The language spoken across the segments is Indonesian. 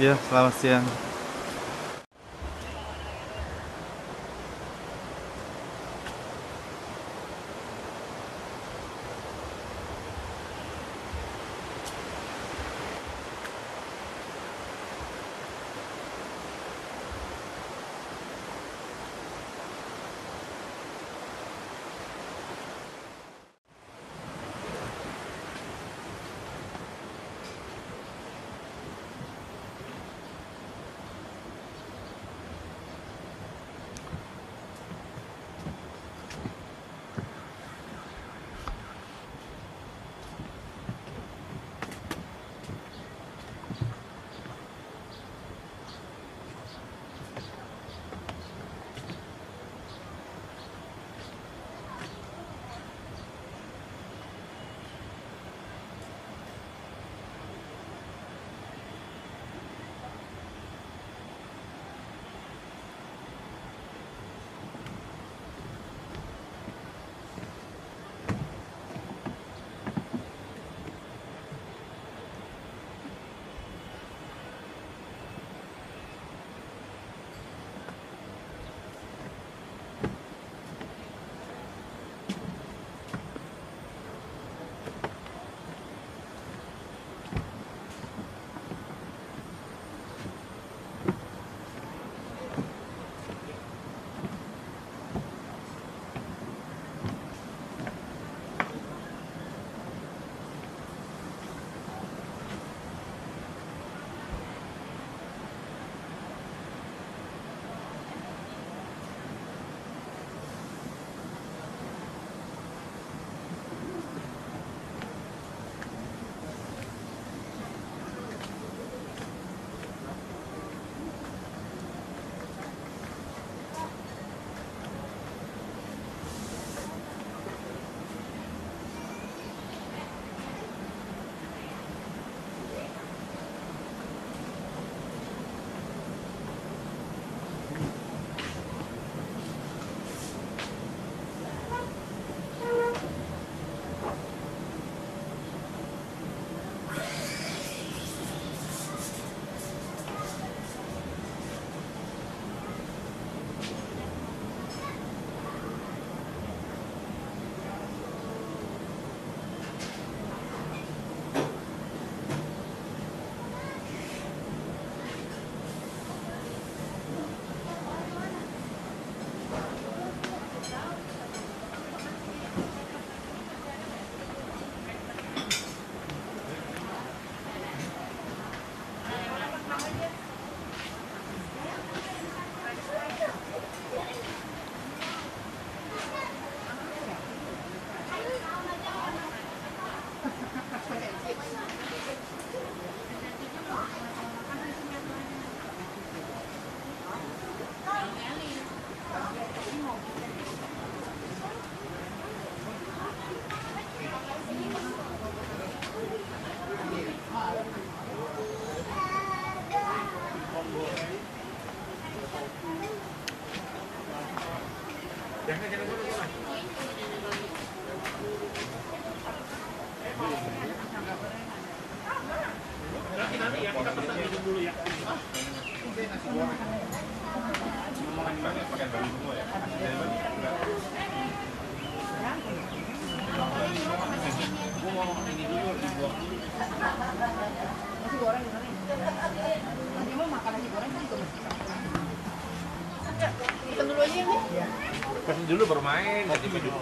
Ya, selamat siang. Dulu bermain, jadi hidup.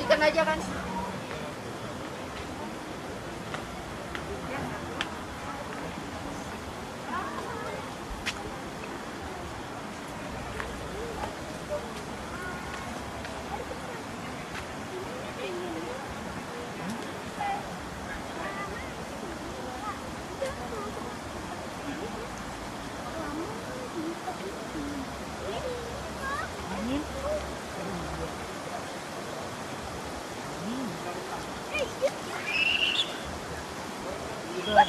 Ikan aja kan? Good.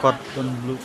Cordon bleu.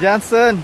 Johnson.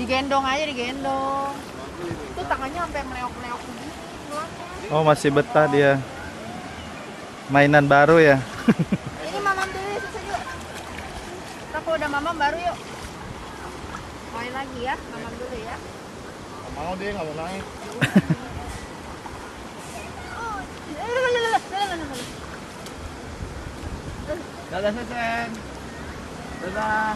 Digendong aja, digendong. Itu tangannya sampai meleok-leok gitu. Oh, masih betah dia. Mainan baru ya. Ini mamam dulu susah yuk. Kalau udah mamam baru yuk. Main lagi ya, mamam dulu ya. Gak mau deh, gak mau naik. Dadah Sesen. Dadah.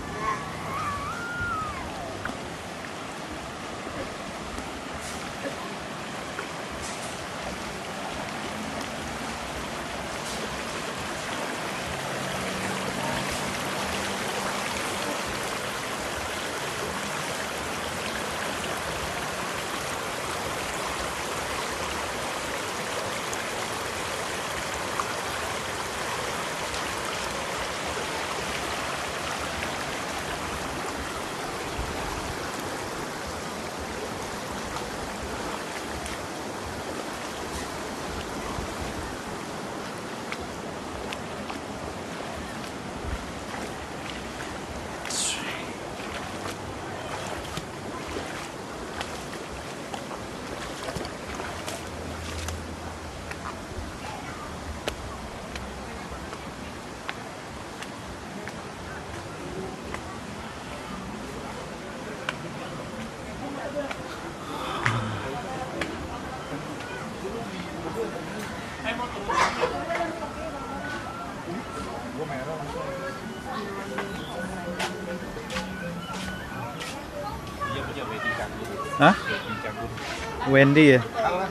Hah? Wendy ya? Saya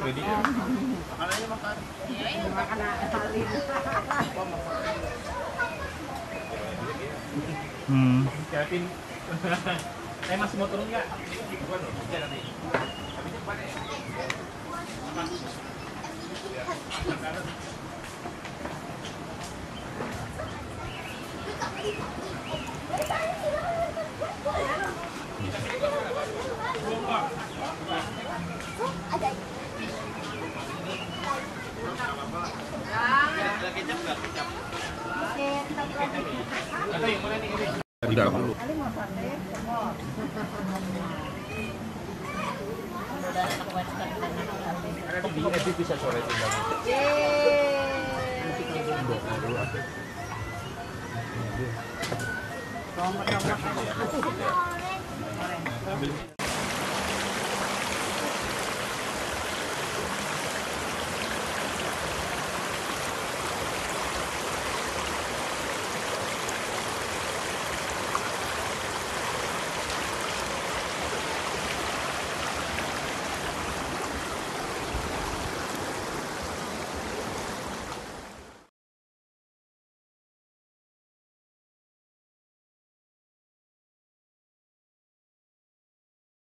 masih mau turun nggak? Tidak dulu. Bisa sore tinggal.